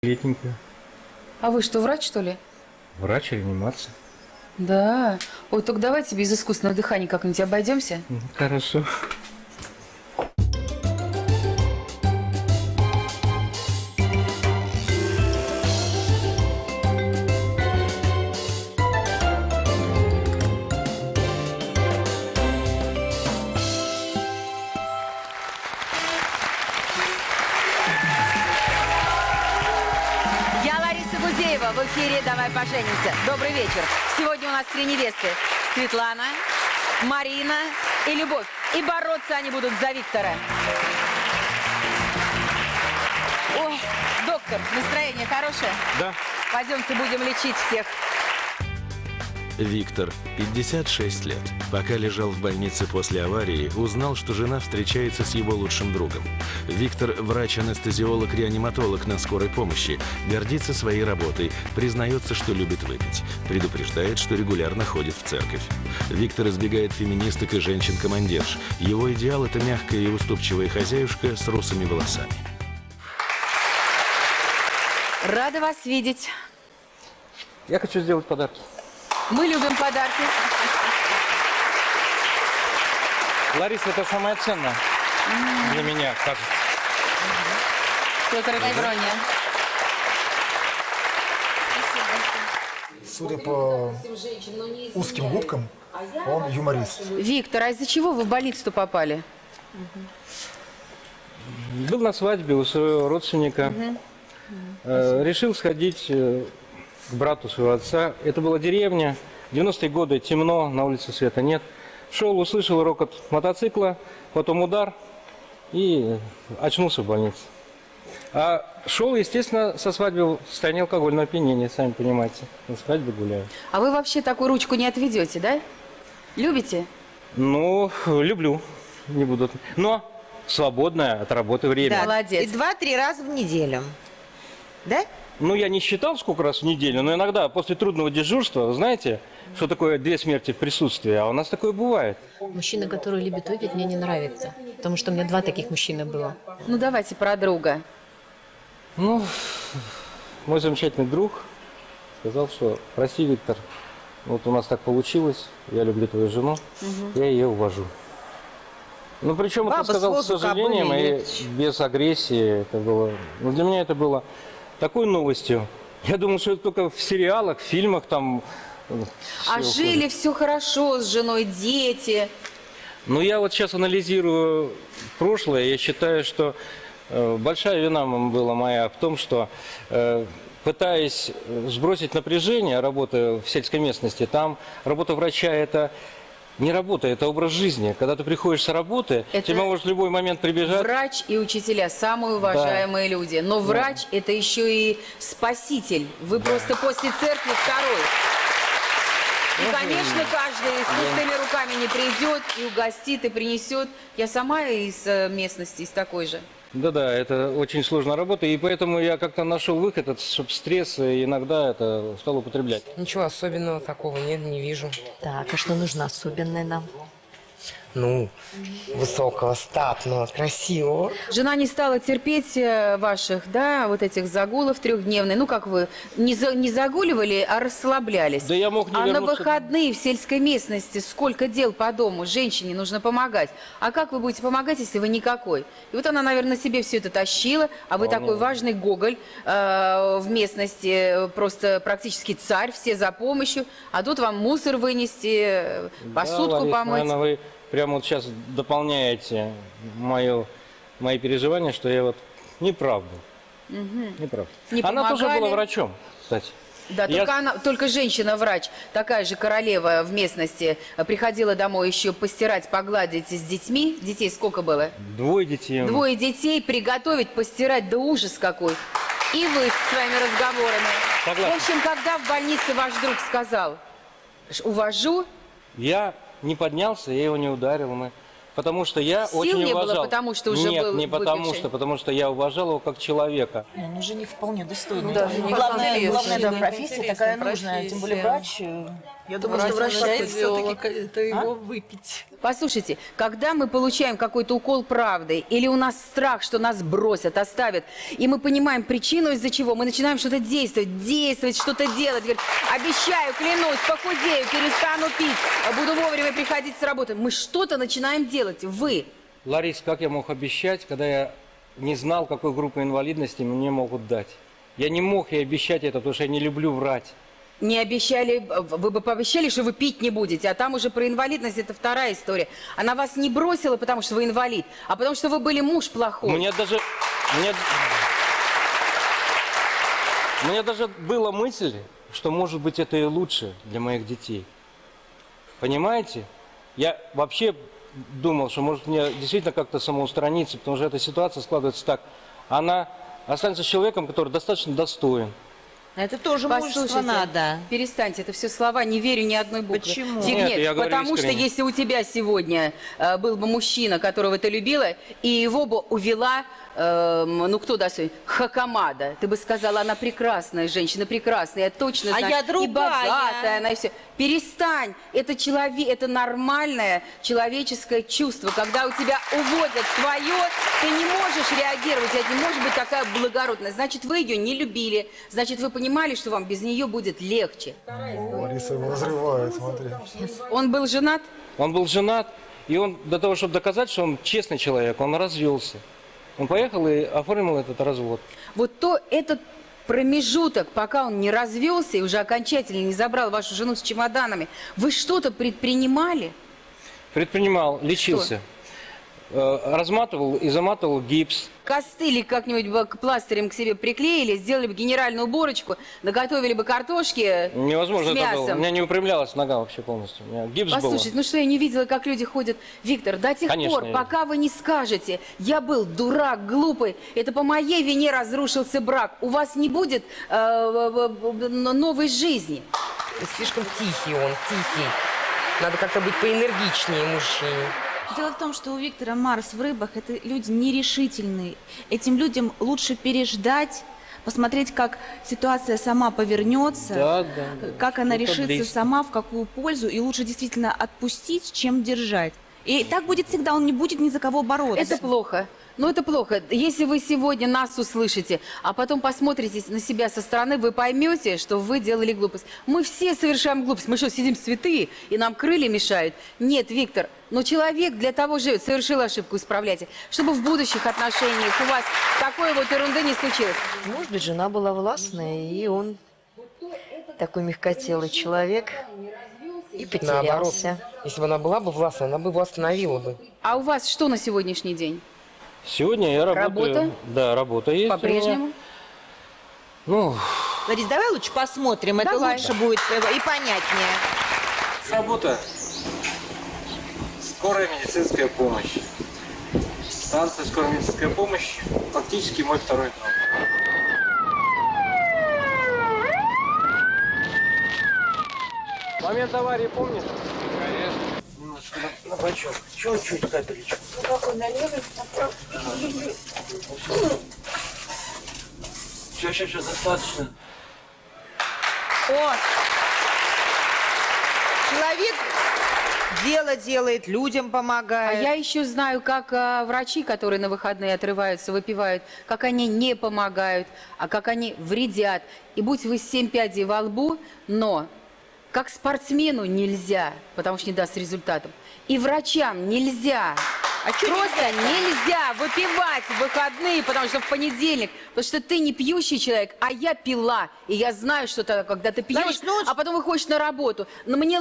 Приветненькая. А вы что, врач, что ли? Врач, реанимация. Да. Ой, только давайте без искусственного дыхания как-нибудь обойдемся. Хорошо. В эфире «Давай поженимся». Добрый вечер. Сегодня у нас три невесты. Светлана, Марина и Любовь. И бороться они будут за Виктора. Ой, доктор, настроение хорошее? Да. Пойдемте, будем лечить всех. Виктор, 56 лет. Пока лежал в больнице после аварии, узнал, что жена встречается с его лучшим другом. Виктор – врач-анестезиолог-реаниматолог на скорой помощи, гордится своей работой, признается, что любит выпить, предупреждает, что регулярно ходит в церковь. Виктор избегает феминисток и женщин-командирш. Его идеал – это мягкая и уступчивая хозяюшка с русыми волосами. Рада вас видеть. Я хочу сделать подарки. Мы любим подарки. Лариса, это самое ценное для меня, кажется. Что-то радиоброня. Судя по узким губкам, он юморист. Виктор, а из-за чего вы в больницу попали? Был на свадьбе у своего родственника. Решил сходить к брату своего отца. Это была деревня, 90-е годы, темно, на улице света нет. Шел, услышал рокот мотоцикла, потом удар и очнулся в больнице. А шел, естественно, со свадьбы в состоянии алкогольного опьянения, сами понимаете. На свадьбе гуляю. А вы вообще такую ручку не отведете, да? Любите? Ну, люблю, не буду. Но свободное от работы время. Да, молодец. И 2-3 раза в неделю. Да? Ну, я не считал, сколько раз в неделю, но иногда после трудного дежурства, вы знаете, что такое 2 смерти в присутствии, а у нас такое бывает. Мужчина, который любит выпить, мне не нравится, потому что у меня 2 таких мужчины было. Ну, давайте про друга. Ну, мой замечательный друг сказал, что прости, Виктор, вот у нас так получилось, я люблю твою жену, я ее увожу. Ну, причем это сказал с сожалением и без агрессии. Это было. Ну, для меня это было такой новостью. Я думал, что это только в сериалах, в фильмах там. А жили все хорошо, с женой, дети. Ну, я вот сейчас анализирую прошлое. Я считаю, что большая вина была моя в том, что, пытаясь сбросить напряжение работы в сельской местности, там работа врача – это не работа, это образ жизни. Когда ты приходишь с работы, тебя может в любой момент прибежать. Врач и учителя – самые уважаемые люди. Но врач – это еще и спаситель. Вы просто после церкви второй. И, конечно, каждый с пустыми руками не придет и угостит, и принесет. Я сама из местности, из такой же. Да-да, это очень сложная работа, и поэтому я как-то нашел выход, чтобы стресс, и иногда это стал употреблять. Ничего особенного такого нет, не вижу. Так, а что нужно особенное нам? Ну, высокого, статного, красивого. Жена не стала терпеть ваших, да, вот этих загулов 3-дневных. Ну, как вы, не загуливали, а расслаблялись. Да я мог не вернуться. А на выходные в сельской местности сколько дел по дому, женщине нужно помогать. А как вы будете помогать, если вы никакой? И вот она, наверное, себе все это тащила, а вы такой важный гоголь в местности, просто практически царь, все за помощью. А тут вам мусор вынести, посудку помыть. Наверное, вы прямо вот сейчас дополняете мои переживания, что я вот неправду. Неправду. Она тоже была врачом, кстати. Да, только женщина-врач, такая же королева в местности, приходила домой еще постирать, погладить с детьми. Детей сколько было? 2 детей. 2 детей, приготовить, постирать, да ужас какой. И вы с своими разговорами. Согласен. В общем, когда в больнице ваш друг сказал, увожу, я не поднялся, я его не ударил, потому что я очень уважал. Было, потому что уже нет, был не потому что я уважал его как человека. Он уже не вполне достойный. Да, главное, да, профессия такая нужная, тем более врач. Я думаю, что врач все-таки это его выпить. Послушайте, когда мы получаем какой-то укол правды, или у нас страх, что нас бросят, оставят, и мы понимаем причину, из-за чего, мы начинаем что-то действовать, что-то делать. Говорит, обещаю, клянусь, похудею, перестану пить, буду вовремя приходить с работы. Мы что-то начинаем делать. Вы. Лариса, как я мог обещать, когда я не знал, какой группы инвалидности мне могут дать? Я не мог ей обещать это, потому что я не люблю врать. Не обещали, вы бы пообещали, что вы пить не будете, а там уже про инвалидность, это вторая история. Она вас не бросила, потому что вы инвалид, а потому что вы были муж плохой. У меня даже была мысль, что, может быть, это и лучше для моих детей. Понимаете? Я вообще думал, что, может, мне действительно как-то самоустраниться, потому что эта ситуация складывается так. Она останется человеком, который достаточно достоин. Это тоже мужество надо. Перестаньте, это все слова, не верю ни одной буквы. Почему? Нет, потому что если у тебя сегодня был бы мужчина, которого ты любила, и его бы увела, ну кто даст, Хакамада, ты бы сказала, она прекрасная женщина, прекрасная, я точно знаю, я другая. И богатая, она и все. Перестань, это нормальное человеческое чувство, когда у тебя уводят твое, ты не можешь реагировать, это не может быть такая благородная. Значит, вы ее не любили, значит, вы понимали, что вам без нее будет легче. О, Лариса его разрывает, смотри. Он был женат? Он был женат, и он для того, чтобы доказать, что он честный человек, он развелся. Он поехал и оформил этот развод. Вот то этот промежуток, пока он не развелся и уже окончательно не забрал вашу жену с чемоданами, вы что-то предпринимали? Предпринимал, лечился. Что? Разматывал и заматывал гипс. Костыли как-нибудь бы пластырем к себе приклеили, сделали бы генеральную уборочку, наготовили бы картошки. Невозможно с мясом. Это было. У меня не выпрямлялась нога вообще полностью. У меня гипс был. Послушайте, ну что я не видела, как люди ходят. Виктор, до тех пор, пока вы не скажете, я был дурак, глупый, это по моей вине разрушился брак, у вас не будет новой жизни. Слишком тихий он, тихий. Надо как-то быть поэнергичнее мужчине. Дело в том, что у Виктора Марс в рыбах, это люди нерешительные. Этим людям лучше переждать, посмотреть, как ситуация сама повернется, как она решится сама, в какую пользу, и лучше действительно отпустить, чем держать. И так будет всегда, он не будет ни за кого бороться. Это плохо. Но это плохо. Если вы сегодня нас услышите, а потом посмотрите на себя со стороны, вы поймете, что вы делали глупость. Мы все совершаем глупость. Мы что, сидим святые, и нам крылья мешают? Нет, Виктор, но человек для того живет. Совершил ошибку, исправляйте. Чтобы в будущих отношениях у вас такой вот ерунды не случилось. Может быть, жена была властная, и он такой мягкотелый человек. И потерялся. Наоборот, если бы она была бы властна, она бы его остановила бы. А у вас что на сегодняшний день? Сегодня я работаю. Работа? Да, работа есть. По-прежнему? Ну... Ларис, давай лучше посмотрим, давай. Это лучше будет и понятнее. Работа. Скорая медицинская помощь. Станция скорой медицинской помощи фактически мой второй дом. Момент аварии помнишь? Конечно. Немножко на бочок. Чуть-чуть капелечку. Ну, какой налево, направо. Все, достаточно. О! Человек дело делает, людям помогает. А я еще знаю, как врачи, которые на выходные отрываются, выпивают, как они не помогают, а как они вредят. И будь вы 7 пядей во лбу, но... Как спортсмену нельзя, потому что не даст результатов. И врачам нельзя. А просто нельзя выпивать в выходные, потому что в понедельник. Потому что ты не пьющий человек, а я пила. И я знаю, что ты, когда ты пьешь, Ларис, ну, а потом выходишь на работу. Но мне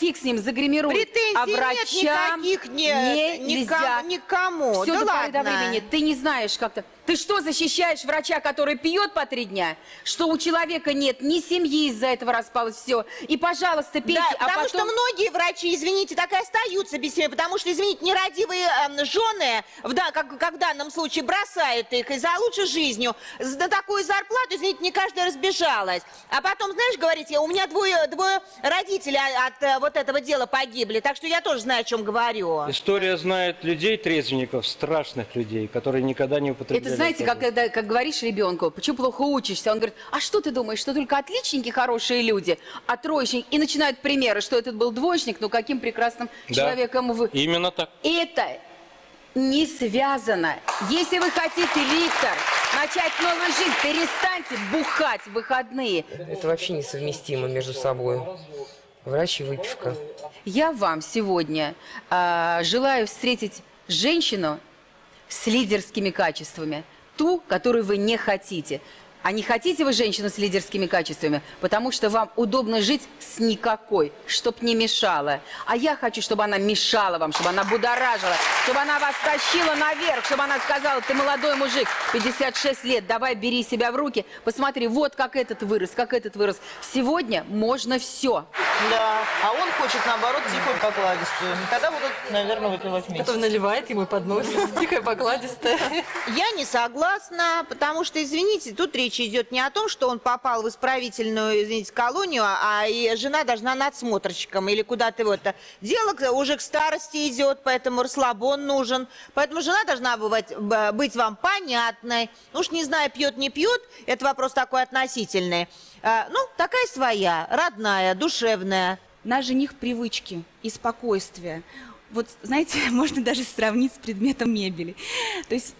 фиг с ним, загримируют. Претензий а врачам нет никаких, нет, нельзя. Никому. Все, да ладно. До времени. Ты не знаешь как-то. Ты что, защищаешь врача, который пьет по 3 дня? Что у человека нет ни семьи, из-за этого распалось все. И, пожалуйста, пейте, да, потому потом... что многие врачи, извините, так и остаются без семьи, потому что, извините, нерадивые жены, да, как в данном случае, бросают их и за лучшей жизнью. За такую зарплату, извините, не каждая разбежалась. А потом, знаешь, говорите, у меня двое родителей от вот этого дела погибли, так что я тоже знаю, о чем говорю. История знает людей, трезвенников, страшных людей, которые никогда не употребляли. знаете, как говоришь ребенку, почему плохо учишься? Он говорит, а что ты думаешь, что только отличники хорошие люди, а троечники? И начинают примеры, что этот был двоечник, но каким прекрасным человеком вы... Именно так. Это не связано. Если вы хотите, Виктор, начать новую жизнь, перестаньте бухать в выходные. Это вообще несовместимо между собой. Врач и выпивка. Я вам сегодня желаю встретить женщину с лидерскими качествами. Ту, которую вы не хотите. А не хотите вы женщину с лидерскими качествами, потому что вам удобно жить с никакой, чтоб не мешала. А я хочу, чтобы она мешала вам, чтобы она будоражила, чтобы она вас тащила наверх, чтобы она сказала, ты молодой мужик, 56 лет, давай бери себя в руки, посмотри, вот как этот вырос, как этот вырос. Сегодня можно все. Да, а он хочет, наоборот, тихую покладистую. Тогда будут, наверное, выпивать вместе. Потом наливает ему под нос, тихая покладистая. Я не согласна, потому что, извините, тут речь идет не о том, что он попал в исправительную, извините, колонию, а и жена должна надсмотрщиком или куда-то вот. Дело уже к старости идет, поэтому расслабон нужен. Поэтому жена должна быть вам понятной. Уж не знаю, пьет, не пьет, это вопрос такой относительный. Ну, такая своя, родная, душевная. На жених привычки и спокойствие. Вот, знаете, можно даже сравнить с предметом мебели. То есть,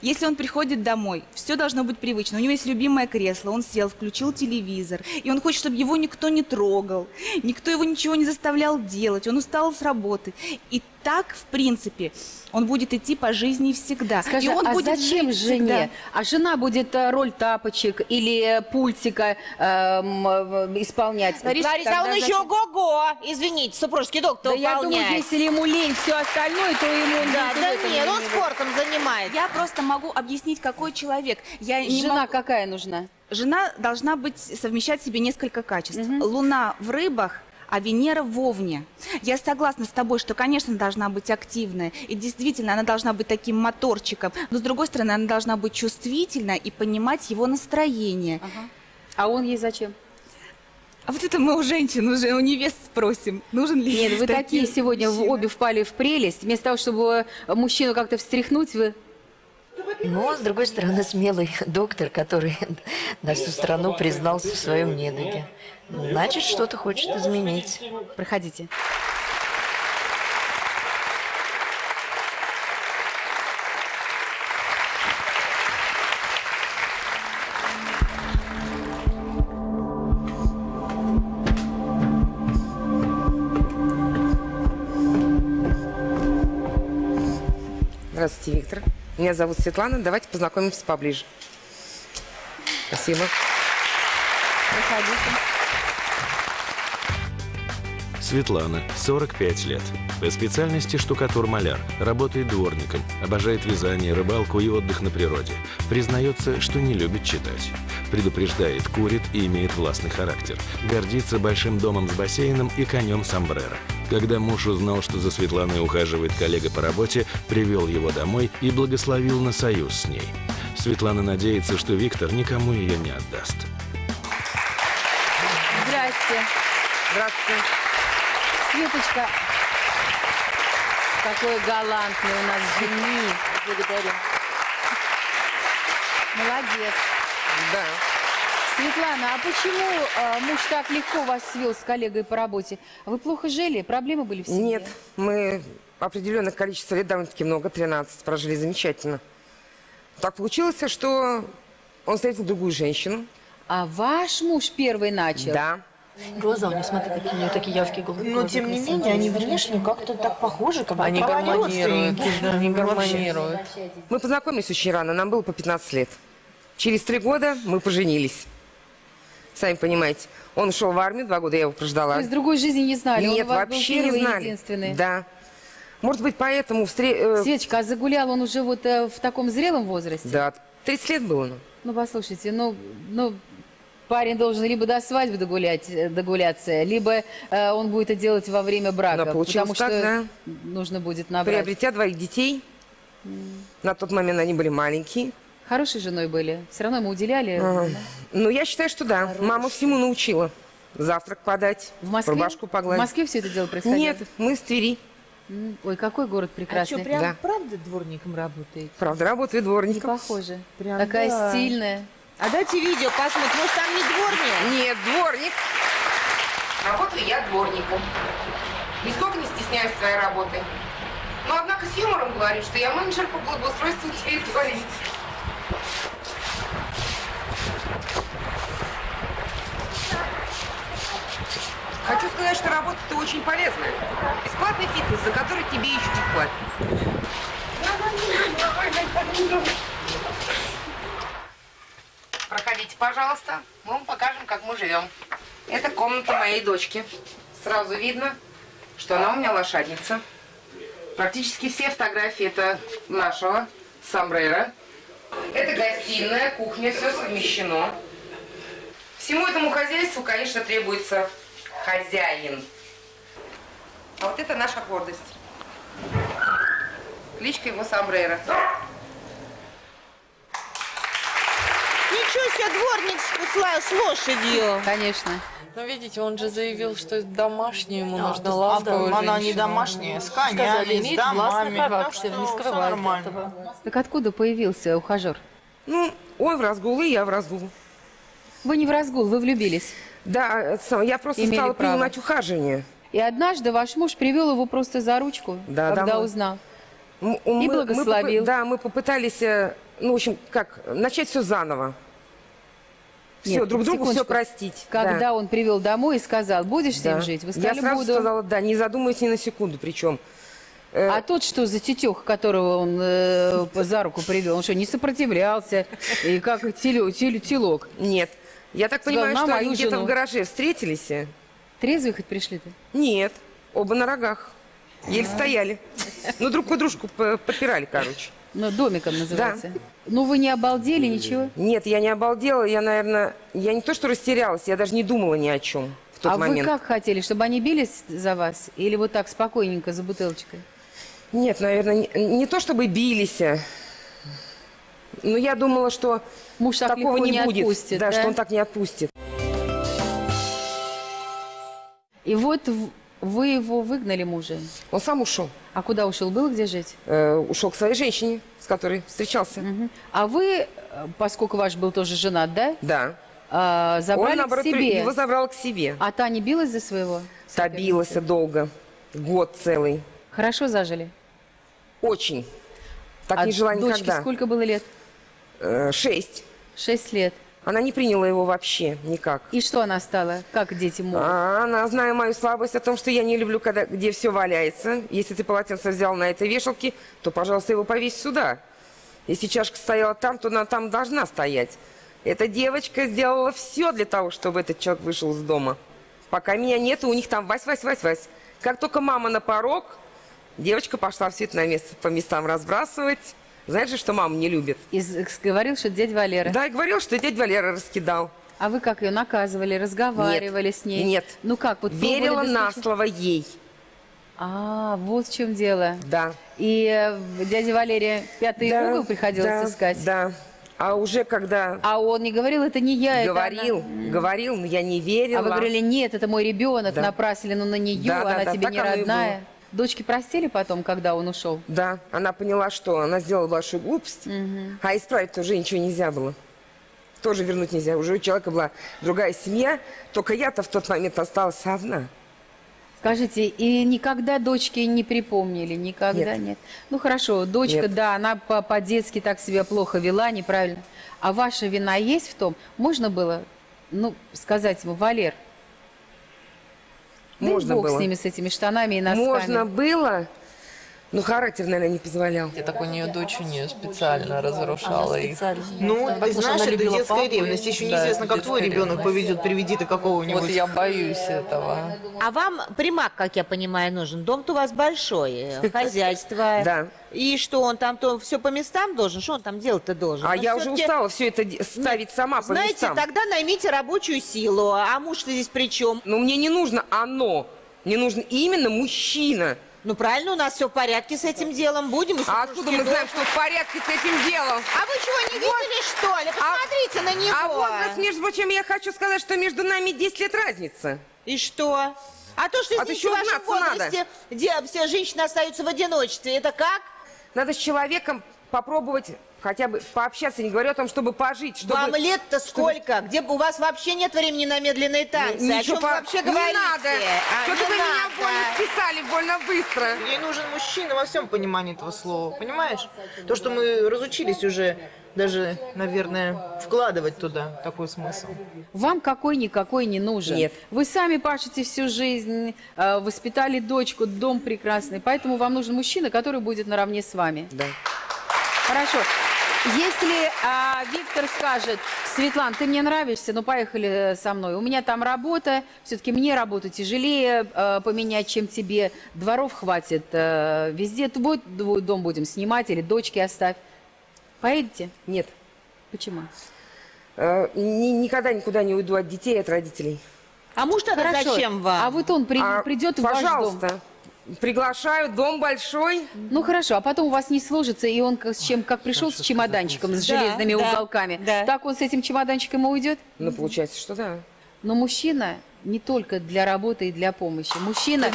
если он приходит домой, все должно быть привычно. У него есть любимое кресло, он сел, включил телевизор. И он хочет, чтобы его никто не трогал, никто его ничего не заставлял делать, он устал с работы. И так, в принципе, он будет идти по жизни всегда. Скажи, и он будет зачем жене? Всегда. А жена будет роль тапочек или пультика исполнять? Лариса, он еще ого-го, извините, супружеский долг-то выполняет. Я думаю, если ему лень все остальное, то ему... Да нет, он спортом занимается. Я просто могу объяснить, какой человек. Жена какая нужна? Жена должна совмещать в себе несколько качеств. Луна в рыбах, а Венера в Овне. Я согласна с тобой, что, конечно, должна быть активная. И действительно, она должна быть таким моторчиком. Но, с другой стороны, она должна быть чувствительна и понимать его настроение. Ага. А он ей зачем? А вот это мы у женщин, уже у невест спросим, нужен ли... Нет, вы такие сегодня обе впали в прелесть. Вместо того, чтобы мужчину как-то встряхнуть, вы... Но, с другой стороны, смелый доктор, который на всю страну признался в своем недуге. Значит, что-то хочет изменить. Проходите. Здравствуйте, Виктор. Меня зовут Светлана. Давайте познакомимся поближе. Спасибо. Проходите. Светлана, 45 лет. По специальности штукатур-маляр. Работает дворником. Обожает вязание, рыбалку и отдых на природе. Признается, что не любит читать. Предупреждает, курит и имеет властный характер. Гордится большим домом с бассейном и конем сомбреро. Когда муж узнал, что за Светланой ухаживает коллега по работе, привел его домой и благословил на союз с ней. Светлана надеется, что Виктор никому ее не отдаст. Здрасте. Здравствуйте. Светочка, какой галантный у нас жених. Благодарю. Молодец. Да. Светлана, а почему муж так легко вас свел с коллегой по работе? Вы плохо жили? Проблемы были в семье? Нет, мы определенное количество лет, довольно-таки много, 13, прожили замечательно. Так получилось, что он встретил другую женщину. А ваш муж первый начал? Да. Глаза у нее, смотри, какие у нее такие яркие глаза. Но, тем не менее, они внешне как-то так похожи, как бы они гармонируют. Они гармонируют. Мы познакомились очень рано, нам было по 15 лет. Через 3 года мы поженились. Сами понимаете, он ушел в армию, 2 года я его прождала. Из другой жизни не знали? Нет, вообще не знали. Да. Может быть, поэтому... Светочка, а загулял он уже вот в таком зрелом возрасте? Да, 30 лет было. Ну, послушайте, парень должен либо до свадьбы догуляться, либо он будет это делать во время брака. Да, потому что нужно будет набрать. Приобретя 2 детей, на тот момент они были маленькие. Хорошей женой были? Все равно мы уделяли? Ну, я считаю, что да. Хороший. Мама всему научила. Завтрак подать, в Москве? Рубашку погладить. В Москве все это дело происходило? Нет, мы с Твери. Ой, какой город прекрасный. А что, прям да. Правда дворником работает? Правда, работает дворником. Не похоже. Прям такая да. Стильная. А дайте видео посмотрим. Может, там не дворник? Нет, дворник. Работаю я дворником. Нисколько не стесняюсь своей работы. Но, однако, с юмором говорю, что я менеджер по благоустройству территории. Хочу сказать, что работа-то очень полезная. Бесплатный фитнес, за который тебе еще не платят. Проходите, пожалуйста. Мы вам покажем, как мы живем. Это комната моей дочки. Сразу видно, что она у меня лошадница. Практически все фотографии это нашего сомбреро. Это гостиная, кухня, все совмещено. Всему этому хозяйству, конечно, требуется... хозяин. А вот это наша гордость. Кличка его сомбреро. Ничего себе, дворник с лошадью. Конечно. Но видите, он же заявил, что домашнюю ему нужно ласковую женщину. Она не домашняя, с коня, с домами. Не скрывает этого. Так откуда появился ухажер? Ну, он в разгул, и я в разгул. Вы не в разгул, вы влюбились. Да, я просто стала принимать ухаживание. И однажды ваш муж привел его просто за ручку, да, когда узнал. И благословил. Мы попытались, ну, в общем, как, начать все заново. Все, нет, друг другу все простить. Когда он привел домой и сказал, будешь с ним жить? Вы сказали, я сразу сказала, да, не задумываясь ни на секунду причем. А тот, что за тетеха, которого он за руку привел, он что, не сопротивлялся? И как телок? Нет. Я так понимаю, что они где-то в гараже встретились. Трезвые хоть пришли-то? Нет, оба на рогах. Еле стояли. Ну, друг по дружку подпирали, короче. Ну, домиком называется. Да. Ну, вы не обалдели ничего? Нет, я не обалдела. Я, наверное, не то что растерялась, я даже не думала ни о чем в тот момент. А вы как хотели, чтобы они бились за вас? Или вот так спокойненько за бутылочкой? Нет, наверное, не то чтобы бились. Но я думала, что муж так такого не будет, отпустит, да, что он так не отпустит. И вот вы его выгнали, мужа? Он сам ушел. А куда ушел? Было где жить? Ушел к своей женщине, с которой встречался. Угу. А вы, поскольку ваш был тоже женат, да? Да. Забрали он, к себе. Его забрал к себе. А та не билась за своего? Та билась долго. Год целый. Хорошо зажили? Очень. Так не жила никогда. А дочке сколько было лет? 6. 6 лет. Она не приняла его вообще никак. И что она стала? Как дети могут? Она, зная мою слабость о том, что я не люблю, когда где все валяется. Если ты полотенце взял на этой вешалке, то, пожалуйста, его повесь сюда. Если чашка стояла там, то она там должна стоять. Эта девочка сделала все для того, чтобы этот человек вышел из дома. Пока меня нет, у них там вась-вась-вась-вась. Как только мама на порог, девочка пошла все это на место, по местам разбрасывать. Знаешь же, что мама не любит? И говорил, что дядя Валера. Да, и говорил, что дядя Валера раскидал. А вы как ее наказывали, разговаривали с ней? Нет. Ну как? Вот верила на слово ей. А, вот в чем дело. Да. И дядя Валерия пятый угол приходилось искать? Да, а уже когда... А он не говорил, это не я, говорил, это она... Говорил, но я не верила. А вы говорили, нет, это мой ребенок, напрасленно на нее, она тебе не родная. Дочки простили потом, когда он ушел? Да, она поняла, что она сделала большую глупость, а исправить уже ничего нельзя было. Тоже вернуть нельзя. Уже у человека была другая семья, только я-то в тот момент осталась одна. Скажите, и никогда дочки не припомнили? Никогда? Нет. Ну хорошо, дочка, да, она по-детски так себя плохо вела, неправильно. А ваша вина есть в том? Можно было, ну, сказать ему, Валер, можно было. Бог с ними, с этими штанами и носками. Можно было, но характер, наверное, не позволял. Я так у нее дочь специально разрушала их. Ну, знаешь, это детская ревность. Еще неизвестно, как твой ребенок поведет, приведи ты какого-нибудь. Вот я боюсь этого. А вам примак, как я понимаю, нужен. Дом-то у вас большой, хозяйство. Да. И что, он там то все по местам должен? Что он там делать-то должен? А я уже устала все это ставить сама по местам. Знаете, тогда наймите рабочую силу. А муж-то здесь при чем? Ну, мне не нужно оно. Мне нужен именно мужчина. Ну, правильно, у нас все в порядке с этим делом. Будем... А откуда мы знаем, что в порядке с этим делом? А вы чего, не видели, что ли? Посмотрите на него. А возраст, между прочим, я хочу сказать, что между нами 10 лет разница. И что? А то, что здесь в вашем возрасте все женщины остаются в одиночестве, это как? Надо с человеком попробовать хотя бы пообщаться, не говорю о том, чтобы пожить. Чтобы... Вам лет-то сколько? Чтобы... Где у вас вообще нет времени на медленные танцы? Ничего, о чем вообще говорите? Не надо! Что-то вы меня больно списали, больно быстро. Ей нужен мужчина во всем понимании этого слова, понимаешь? То, что мы разучились уже даже, наверное, вкладывать туда такой смысл. Вам какой-никакой не нужен. Нет. Вы сами пашете всю жизнь, воспитали дочку, дом прекрасный, поэтому вам нужен мужчина, который будет наравне с вами. Да. Хорошо. Если Виктор скажет: Светлана, ты мне нравишься, но поехали со мной. У меня там работа, все-таки мне работу тяжелее поменять, чем тебе. Дворов хватит везде. Твой дом будем снимать или дочки оставь. Поедете? Нет. Почему? Никогда никуда не уйду от детей, от родителей. А муж тогда зачем вам? А вот он придет в ваш дом. Пожалуйста. Приглашаю, дом большой. Ну хорошо, а потом у вас не сложится, и он с чем, как пришел с чемоданчиком, с железными уголками, так он с этим чемоданчиком и уйдет? Ну получается, что да. Но мужчина не только для работы и для помощи. Мужчину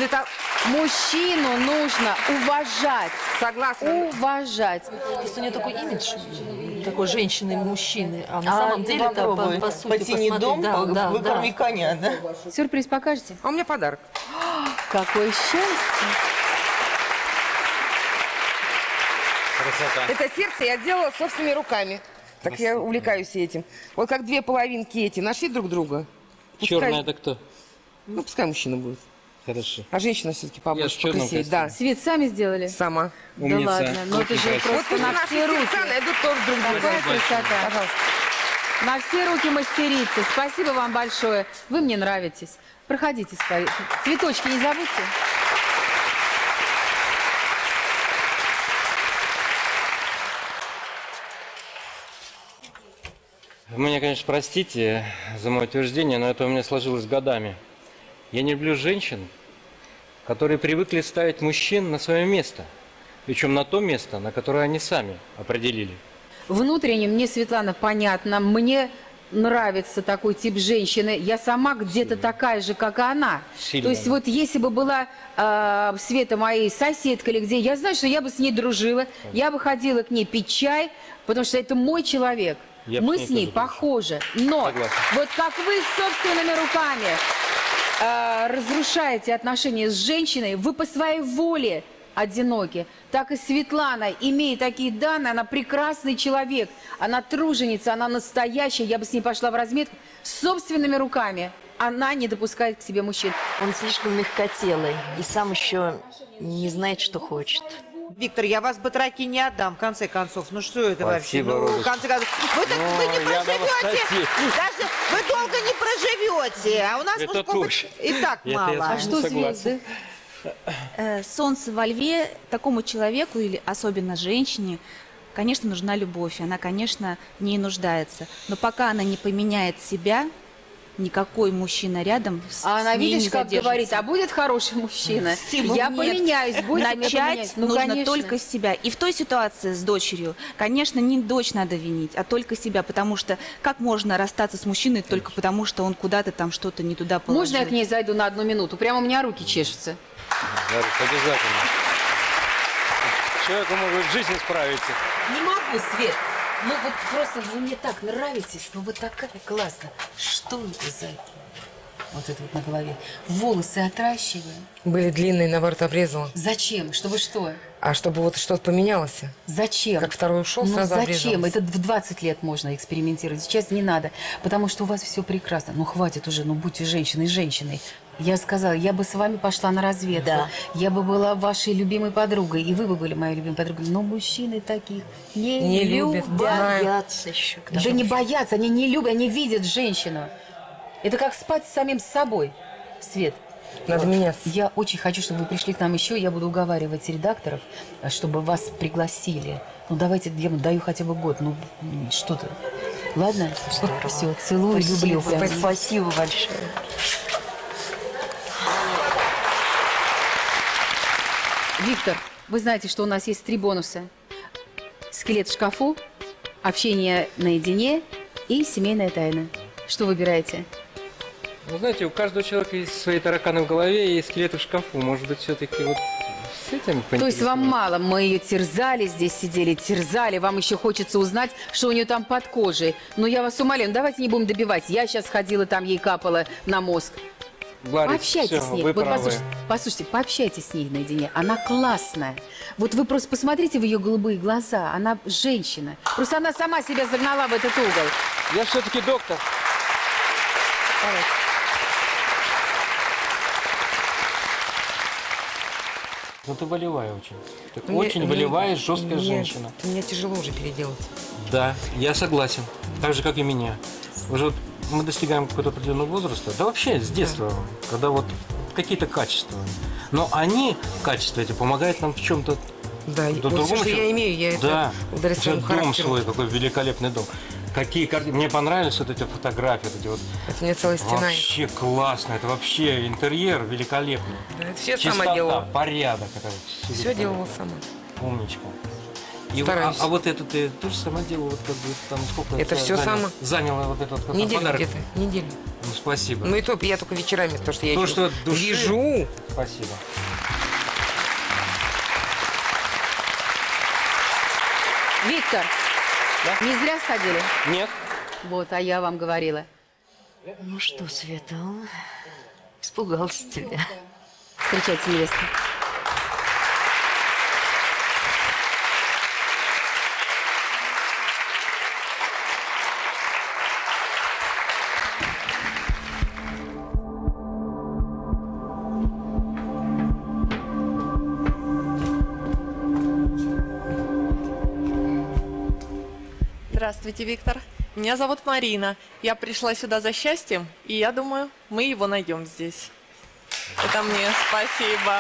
нужно уважать. Согласна. Уважать. Просто у нее такой имидж, такой женщины-мужчины. А на самом деле это по сути посмотри. Дом, выкорми коня, да? Сюрприз покажете? А у меня подарок. Какое счастье! Красота. Это сердце я делала собственными руками. Так красота. Я увлекаюсь этим. Вот как две половинки эти нашли друг друга. Пускай... Черная это кто? Ну, пускай мужчина будет. Хорошо. А женщина все-таки побольше покрасить. Да. Свет сами сделали? Сама. Умница. Да ладно, но это же просто вот на все руки. Найдут тоже друг друга. Какая красота. Пожалуйста. На все руки мастерицы. Спасибо вам большое. Вы мне нравитесь. Проходите, цветочки не забудьте. Вы меня, конечно, простите за мое утверждение, но это у меня сложилось годами. Я не люблю женщин, которые привыкли ставить мужчин на свое место, причем на то место, на которое они сами определили. Внутренне мне, Светлана, понятно, мне... нравится такой тип женщины. Я сама где-то такая же, как и она. Сильная. То есть вот если бы была Света моей соседкой или где, я знаю, что я бы с ней дружила, я бы ходила к ней пить чай, потому что это мой человек. Мы с ней похожи. Но согласен. Вот как вы собственными руками разрушаете отношения с женщиной, вы по своей воле одиноки. Так и Светлана, имея такие данные, она прекрасный человек, она труженица, она настоящая, я бы с ней пошла в разметку. Собственными руками она не допускает к себе мужчин. Он слишком мягкотелый и сам еще не знает, что хочет. Виктор, я вас батраки не отдам, в конце концов. Ну что это вообще? Ну, в конце концов. Вы, так, вы не проживете, даже вы долго не проживете, а у нас мужиков и так мало. А что звезды? Солнце во льве, такому человеку, или особенно женщине, конечно, нужна любовь. Она, конечно, в ней нуждается. Но пока она не поменяет себя, никакой мужчина рядом с ней не задержится. А она, видишь, как говорит, а будет хороший мужчина? Я поменяюсь, будет начать нужно только с себя. И в той ситуации с дочерью, конечно, не дочь надо винить, а только себя. Потому что как можно расстаться с мужчиной только потому, что он куда-то там что-то не туда положил? Можно я к ней зайду на 1 минуту? Прямо у меня руки чешутся. Обязательно. Человеку, может, жизнь исправится. Не могу, Свет. Ну вот просто вы мне так нравитесь, но вы такая классная. Что это за это? Вот это вот на голове. Волосы отращиваю. Были длинные, наоборот, обрезала. Зачем? Чтобы что? А чтобы вот что-то поменялось. Зачем? Как второй ушел, ну, сразу обрезалась. Зачем? Это в 20 лет можно экспериментировать. Сейчас не надо, потому что у вас все прекрасно. Ну хватит уже, ну будьте женщиной, женщиной. Я сказала, я бы с вами пошла на разведку. Да. Я бы была вашей любимой подругой, и вы бы были моей любимой подругой. Но мужчины таких не любят. Боятся еще. Да не боятся, они не любят, они видят женщину. Это как спать с самим собой, Свет. Надо меняться. Я очень хочу, чтобы вы пришли к нам еще. Я буду уговаривать редакторов, чтобы вас пригласили. Ну, давайте, я даю хотя бы год, ну, что-то. Ладно? Здорово. Все, целую, люблю. Спасибо большое. Виктор, вы знаете, что у нас есть 3 бонуса. Скелет в шкафу, общение наедине и семейная тайна. Что выбираете? Ну, знаете, у каждого человека есть свои тараканы в голове и скелеты в шкафу. Может быть, все-таки вот с этим... То есть вам мало? Мы ее терзали, здесь сидели, терзали. Вам еще хочется узнать, что у нее там под кожей. Но я вас умоляю, давайте не будем добивать. Я сейчас ходила, там ей капала на мозг. Ларис, пообщайтесь с ней. Вы послушайте, пообщайтесь с ней наедине. Она классная. Вот вы просто посмотрите в ее голубые глаза. Она женщина. Просто она сама себя загнала в этот угол. Я все-таки доктор. Давай. Ну ты волевая очень. Ты очень волевая, жесткая женщина. Мне тяжело уже переделаться. Да, я согласен. Так же, как и меня. Уже мы достигаем какого-то определенного возраста, да вообще с детства, когда вот какие-то качества. Но они, качества эти, помогают нам в чем-то. Да, вот все, что я имею, я это дарю дом свой, какой великолепный дом. Какие мне понравились вот эти фотографии, вот эти вот. Это мне целая стена. Вообще классно, это вообще интерьер великолепный. Да, это все сама делала. Порядок. Это все делала сама. Умничка. И а вот это ты тоже сама делала, вот как бы там сколько это все сама заняла вот этот вот неделю где-то, неделю. Ну спасибо. Ну и то я только вечерами, то что я то, что души... вижу. Спасибо. Виктор, да? Не зря сходили? Нет. Вот, а я вам говорила. Ну что, Света, испугался тебя. Встречайте невесту. Здравствуйте, Виктор. Меня зовут Марина. Я пришла сюда за счастьем, и я думаю, мы его найдем здесь. Это мне спасибо.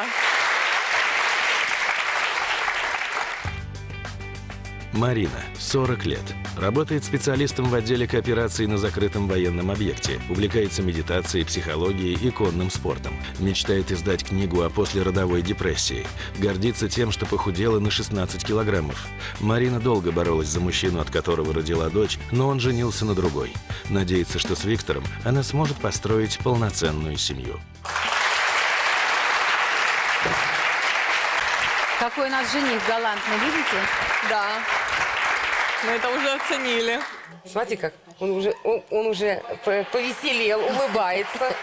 Марина, 40 лет. Работает специалистом в отделе кооперации на закрытом военном объекте. Увлекается медитацией, психологией и конным спортом. Мечтает издать книгу о послеродовой депрессии. Гордится тем, что похудела на 16 килограммов. Марина долго боролась за мужчину, от которого родила дочь, но он женился на другой. Надеется, что с Виктором она сможет построить полноценную семью. Какой у нас жених галантный, видите? Да. Мы это уже оценили. Смотри, как он уже повеселел, улыбается.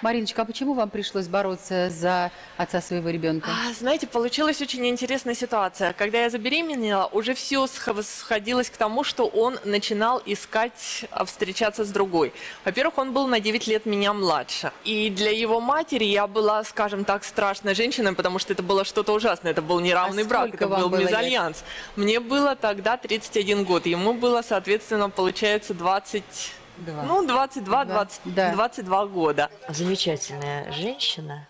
Мариночка, а почему вам пришлось бороться за отца своего ребенка? Знаете, получилась очень интересная ситуация. Когда я забеременела, уже все сходилось к тому, что он начинал искать, встречаться с другой. Во-первых, он был на 9 лет меня младше. И для его матери я была, скажем так, страшной женщиной, потому что это было что-то ужасное. Это был неравный брак, это был мезальянс. Мне было тогда 31 год, ему было, соответственно, получается 22. Ну, 22 года. Замечательная женщина,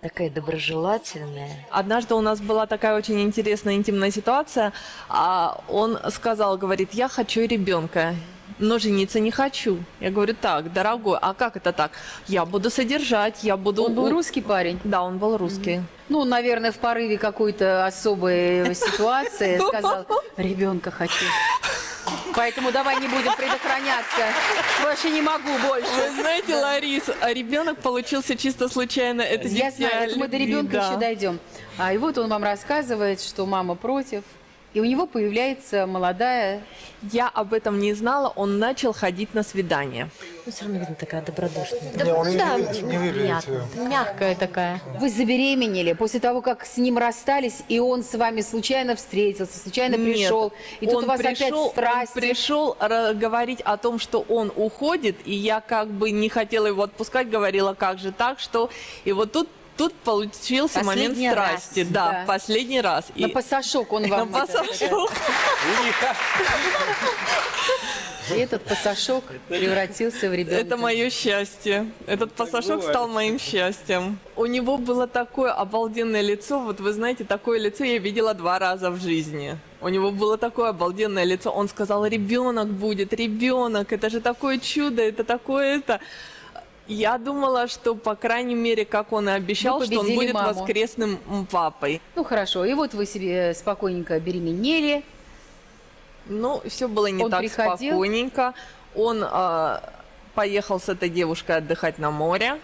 такая доброжелательная. Однажды у нас была такая очень интересная интимная ситуация. Он сказал, говорит, я хочу ребенка, но жениться не хочу. Я говорю, так, дорогой, а как это так? Я буду содержать, я буду... Он был русский парень? Да, он был русский. Ну, наверное, в порыве какой-то особой ситуации сказал, ребенка хочу. Поэтому давай не будем предохраняться. Больше не могу больше. Вы знаете, Ларис, ребенок получился чисто случайно. Это я знаю, это мы до ребенка еще дойдем. И вот он вам рассказывает, что мама против. И у него появляется молодая... Я об этом не знала, он начал ходить на свидания. Ну, все равно, видно, такая добродушная. Да, мягкая такая. Вы забеременели после того, как с ним расстались, и он с вами случайно встретился, случайно пришел. И тут у вас опять страсть. Он пришел говорить о том, что он уходит, и я как бы не хотела его отпускать, говорила, как же так, что... И вот тут получился момент страсти. Да, последний раз. На пасашок он вам... На пасашок. И этот пасашок превратился в ребенка. Это мое счастье. Этот пасашок стал моим счастьем. У него было такое обалденное лицо. Вот вы знаете, такое лицо я видела 2 раза в жизни. У него было такое обалденное лицо. Он сказал, ребенок будет, ребенок. Это же такое чудо, это такое это... Я думала, что, по крайней мере, как он и обещал, что он будет воскресным папой. Ну, хорошо. И вот вы себе спокойненько беременели. Ну, все было не так спокойненько. Он поехал с этой девушкой отдыхать на море.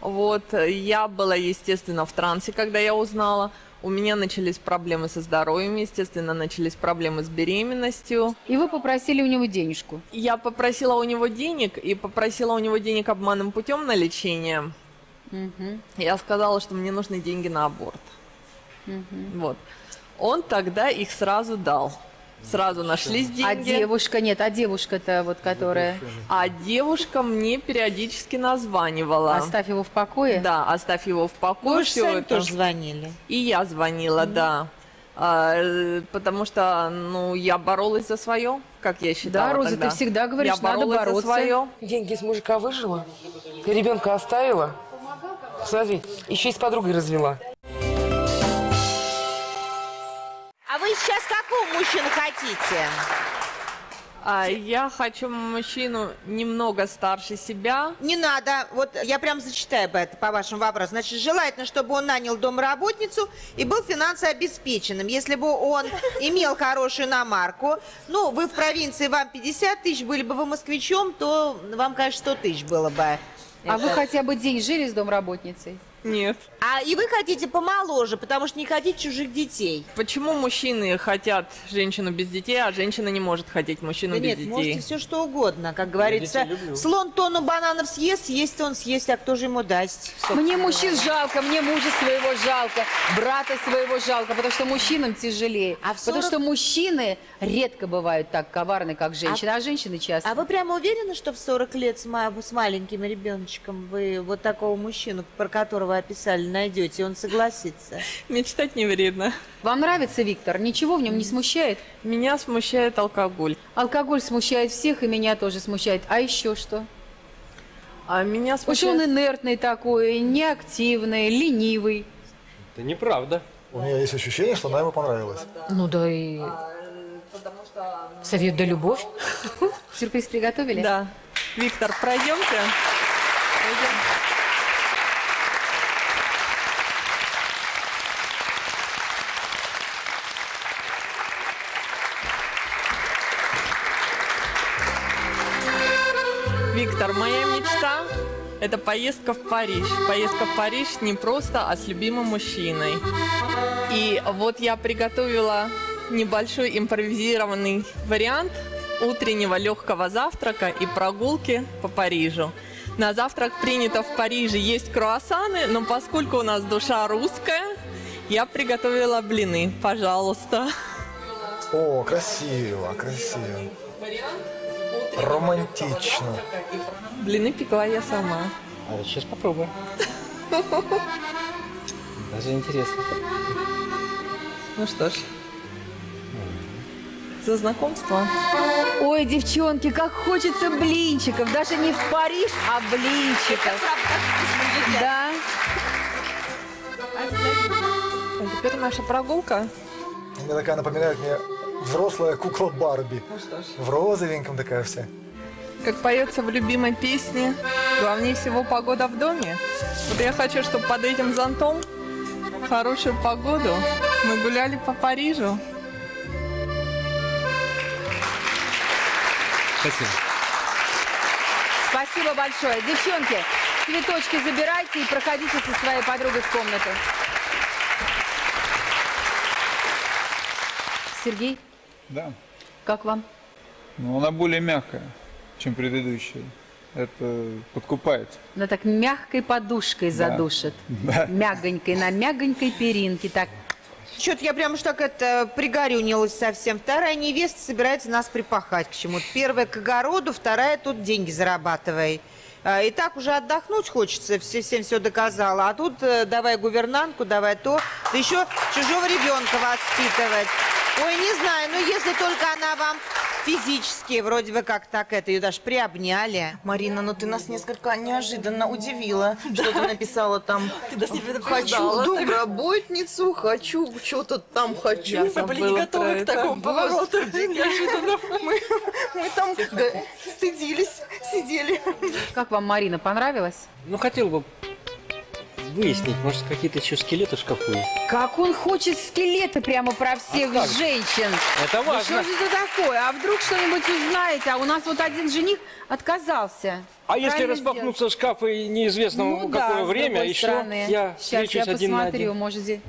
Вот, я была, естественно, в трансе, когда я узнала. У меня начались проблемы со здоровьем, естественно, начались проблемы с беременностью. И вы попросили у него денежку? Я попросила у него денег, и попросила у него денег обманным путем на лечение. Угу. Я сказала, что мне нужны деньги на аборт. Угу. Вот. Он тогда их сразу дал. Сразу нашлись деньги. А девушка, нет, а девушка-то вот, которая... А девушка мне периодически названивала. Оставь его в покое? Да, оставь его в покое. Вы же сами тоже звонили. И я звонила, да. Потому что, ну, я боролась за свое, как я считала. Да, Роза, тогда. Ты всегда говоришь, надо бороться. За свое. Деньги из мужика выжила, ребенка оставила. Смотри, еще и с подругой развела. А вы сейчас какого мужчину хотите? Я хочу мужчину немного старше себя. Не надо. Вот я прям зачитаю это по вашему вопросу. Значит, желательно, чтобы он нанял домработницу и был финансово обеспеченным. Если бы он имел хорошую намарку, ну, вы в провинции, вам 50 тысяч, были бы вы москвичом, то вам, конечно, 100 тысяч было бы. А вы хотя бы день жили с домработницей? Нет. И вы хотите помоложе, потому что не хотите чужих детей. Почему мужчины хотят женщину без детей, а женщина не может хотеть мужчину без детей? Нет, можете все что угодно, как говорится. Слон тонну бананов съест, съесть он съест, а кто же ему даст? Мне мужчин жалко, мне мужа своего жалко, брата своего жалко, потому что мужчинам тяжелее. Потому что мужчины редко бывают так коварны, как женщины, а женщины часто. А вы прямо уверены, что в 40 лет с маленьким ребеночком вы вот такого мужчину, про которого описали, найдете, он согласится. Мечтать не вредно. Вам нравится Виктор? Ничего в нем не смущает? Меня смущает алкоголь. Алкоголь смущает всех, и меня тоже смущает. А еще что? А меня смущает... Уж он инертный такой, неактивный, ленивый. Это неправда. У меня есть ощущение, что она ему понравилась. Ну да и... Совет да любовь. Сюрприз приготовили? Да. Виктор, пройдемте. Виктор, моя мечта – это поездка в Париж. Поездка в Париж не просто, а с любимым мужчиной. И вот я приготовила небольшой импровизированный вариант утреннего легкого завтрака и прогулки по Парижу. На завтрак принято в Париже есть круассаны, но поскольку у нас душа русская, я приготовила блины. Пожалуйста. О, красиво, красиво. Романтично. Блины пекла я сама. А сейчас попробуем. Даже интересно. Ну что ж. За знакомство. Ой, девчонки, как хочется блинчиков. Даже не в Париж, а блинчиков. Да. А теперь наша прогулка. Мне такая напоминает мне... Взрослая кукла Барби. В розовеньком такая вся. Как поется в любимой песне, главнее всего погода в доме. Вот я хочу, чтобы под этим зонтом в хорошую погоду мы гуляли по Парижу. Спасибо. Спасибо большое. Девчонки, цветочки забирайте и проходите со своей подругой в комнату. Сергей? Да. Как вам? Ну, она более мягкая, чем предыдущая. Это подкупает. Она так мягкой подушкой задушит. Да. Мягонькой, на мягонькой перинке. Так. Что-то я прям уж так это пригорюнилась совсем. Вторая невеста собирается нас припахать к чему-то. Первая к огороду, вторая тут деньги зарабатывай. И так уже отдохнуть хочется, всем все доказала. А тут давай гувернантку, давай то. Да еще чужого ребенка воспитывать. Ой, не знаю, но если только она вам физически, вроде бы как так, это ее даже приобняли. Марина, ну ты нас несколько неожиданно удивила, что ты написала там. Ты нас не предупреждала. Хочу домработницу, хочу, что-то там хочу. Мы были не готовы к такому повороту. Неожиданно мы там стыдились, сидели. Как вам, Марина, понравилось? Ну, хотел бы выяснить, может, какие-то еще скелеты в шкафу есть. Как он хочет скелеты прямо про всех женщин. Это важно. Ну, что же это такое? А вдруг что-нибудь узнаете? А у нас вот один жених отказался. А если распахнутся шкафы неизвестно какое время, и что? Я встречусь один на один. Может, здесь...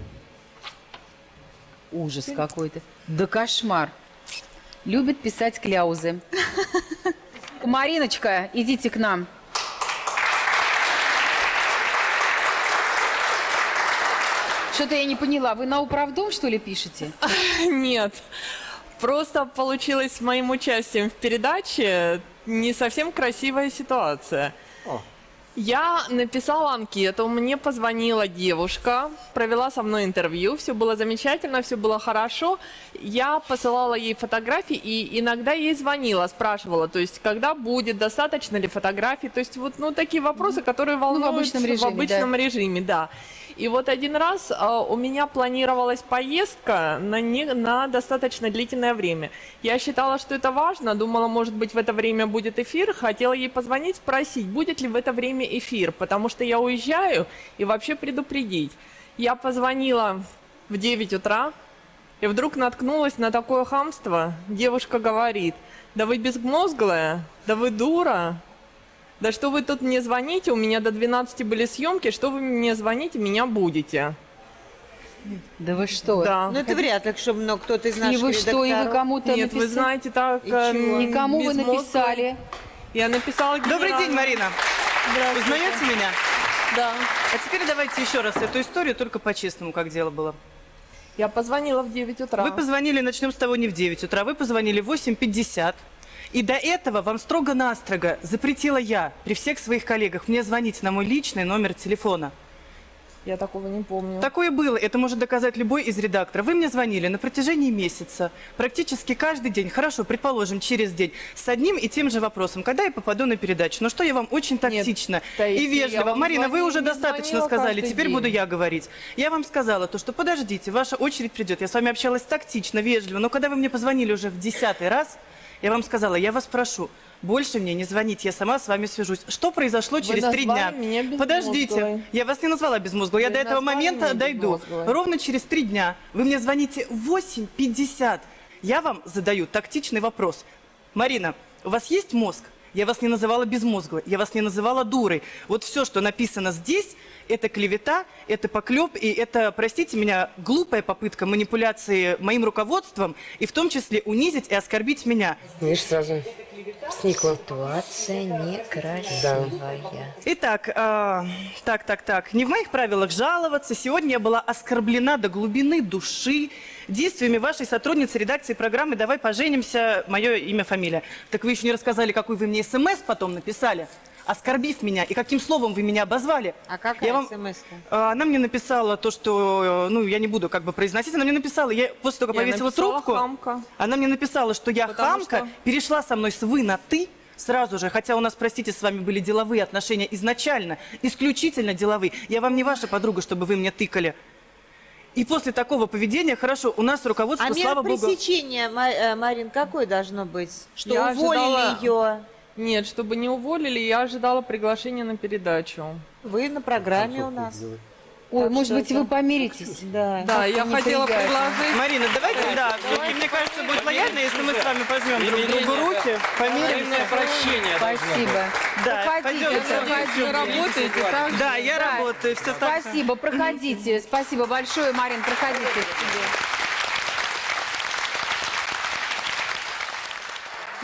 Ужас какой-то. Да кошмар. Любит писать кляузы. Мариночка, идите к нам. Что-то я не поняла. Вы на управдом, что ли, пишете? Нет. Просто получилось моим участием в передаче не совсем красивая ситуация. Я написала анкету, мне позвонила девушка, провела со мной интервью, все было замечательно, все было хорошо. Я посылала ей фотографии и иногда ей звонила, спрашивала, то есть, когда будет, достаточно ли фотографий, то есть, вот такие вопросы, которые волнуют в обычном режиме. И вот один раз у меня планировалась поездка на достаточно длительное время. Я считала, что это важно, думала, может быть, в это время будет эфир. Хотела ей позвонить, спросить, будет ли в это время эфир, потому что я уезжаю, и вообще предупредить. Я позвонила в 9 утра, и вдруг наткнулась на такое хамство. Девушка говорит: да вы безмозглая, да вы дура. Да что вы тут мне звоните, у меня до 12 были съемки, что вы мне звоните, меня будете. Да вы что? Да. Ну это вряд ли, чтобы кто-то из наших редакторов... И вы кому-то написали? Нет, вы знаете, так... Никому вы написали. Я написала... Добрый день, Марина. Узнаете меня? Да. А теперь давайте еще раз эту историю, только по-честному, как дело было. Я позвонила в 9 утра. Вы позвонили, начнем с того, не в 9 утра, вы позвонили в 8:50. И до этого вам строго-настрого запретила я при всех своих коллегах мне звонить на мой личный номер телефона. Я такого не помню. Такое было. Это может доказать любой из редакторов. Вы мне звонили на протяжении месяца. Практически каждый день. Хорошо, предположим, через день. С одним и тем же вопросом. Когда я попаду на передачу? Но что я вам очень тактично и вежливо. Марина, вы уже достаточно сказали. Теперь буду я говорить. Я вам сказала то, что подождите, ваша очередь придет. Я с вами общалась тактично, вежливо. Но когда вы мне позвонили уже в 10-й раз... Я вам сказала, я вас прошу, больше мне не звонить, я сама с вами свяжусь. Что произошло через 3 дня? Подождите, я вас не назвала безмозглой, я до этого момента дойду. Ровно через 3 дня вы мне звоните в 8:50. Я вам задаю тактичный вопрос. Марина, у вас есть мозг? Я вас не называла безмозглой, я вас не называла дурой. Вот все, что написано здесь, это клевета, это поклеп, и это, простите меня, глупая попытка манипуляции моим руководством, и в том числе унизить и оскорбить меня. Видишь, сразу сникла. Ситуация некрасивая. Да. Итак, не в моих правилах жаловаться. Сегодня я была оскорблена до глубины души действиями вашей сотрудницы редакции программы «Давай поженимся», мое имя, фамилия. Так вы еще не рассказали, какой вы мне СМС потом написали, оскорбив меня, и каким словом вы меня обозвали. А какая смс-то? Она мне написала то, что, ну, я не буду как бы произносить, она мне написала, я после того, как повесила трубку, хамка. Она мне написала, что я хамка, перешла со мной с «вы» на «ты» сразу же, хотя у нас, простите, с вами были деловые отношения изначально, исключительно деловые. Я вам не ваша подруга, чтобы вы мне тыкали. И после такого поведения, хорошо, у нас руководство, слава богу... А мера пресечения, Марин, какой должно быть? Что я уволили ее... Нет, чтобы не уволили, я ожидала приглашения на передачу. Вы на программе у нас. Ой, может быть, вы помиритесь? Да, я хотела предложить. Марина, давайте, мне кажется, будет лояльно, если мы с вами возьмем друг другу руки, помиримся. Прощение. Спасибо. Да, проходите. Вы работаете, так? Да, я работаю. Спасибо, проходите. Спасибо большое, Марин, проходите.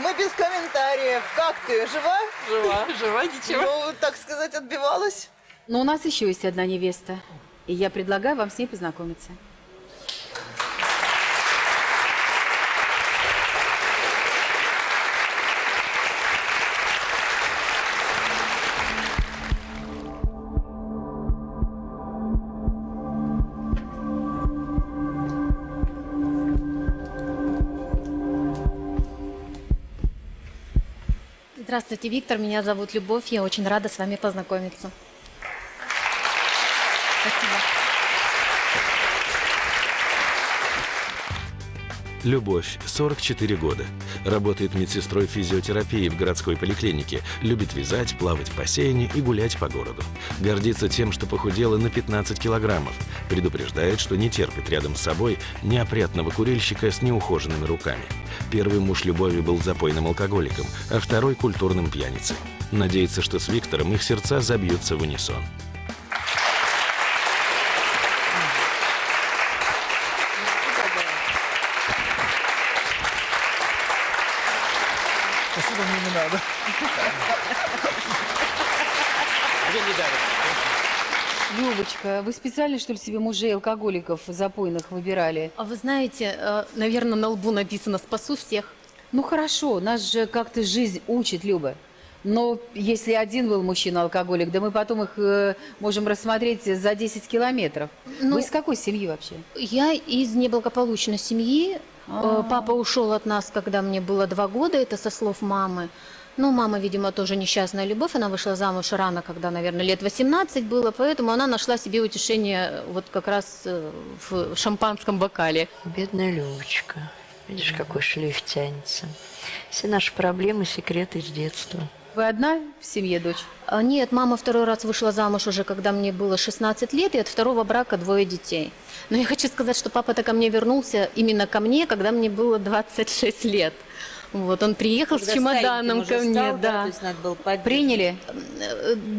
Мы без комментариев. Как ты? Жива? Жива. Жива, ничего. Ну, так сказать, отбивалась. Но у нас еще есть одна невеста. И я предлагаю вам с ней познакомиться. Здравствуйте, Виктор. Меня зовут Любовь. Я очень рада с вами познакомиться. Спасибо. Любовь, 44 года. Работает медсестрой физиотерапии в городской поликлинике. Любит вязать, плавать в бассейне и гулять по городу. Гордится тем, что похудела на 15 килограммов. Предупреждает, что не терпит рядом с собой неопрятного курильщика с неухоженными руками. Первый муж Любови был запойным алкоголиком, а второй – культурным пьяницей. Надеется, что с Виктором их сердца забьются в унисон. Спасибо, мне не надо. Любочка, вы специально, что ли, себе мужей алкоголиков запойных выбирали? А вы знаете, наверное, на лбу написано «Спасу всех». Ну хорошо, нас же как-то жизнь учит, Люба. Но если один был мужчина-алкоголик, да мы потом их можем рассмотреть за 10 километров. Ну, вы из какой семьи вообще? Я из неблагополучной семьи. Папа ушел от нас, когда мне было 2 года, это со слов мамы. Ну, мама, видимо, тоже несчастная Любовь, она вышла замуж рано, когда, наверное, лет 18 было, поэтому она нашла себе утешение вот как раз в шампанском бокале. Бедная Любочка, видишь, какой шлейф тянется. Все наши проблемы, секреты с детства. Вы одна в семье, дочь? Нет, мама 2-й раз вышла замуж уже, когда мне было 16 лет, и от 2-го брака 2 детей. Но я хочу сказать, что папа-то ко мне вернулся, именно ко мне, когда мне было 26 лет. Вот, он приехал с чемоданом ко мне, да. То есть надо было подбить. Приняли?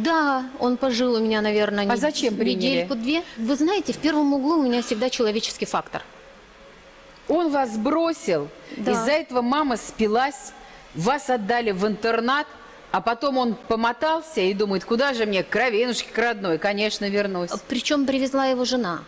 Да, он пожил у меня, наверное, недельку-две. А зачем приняли? Вы знаете, в первом углу у меня всегда человеческий фактор. Он вас бросил, да. Из-за этого мама спилась, вас отдали в интернат. А потом он помотался и думает, куда же мне, к кровинушке, к родной, конечно, вернусь. Причем привезла его жена.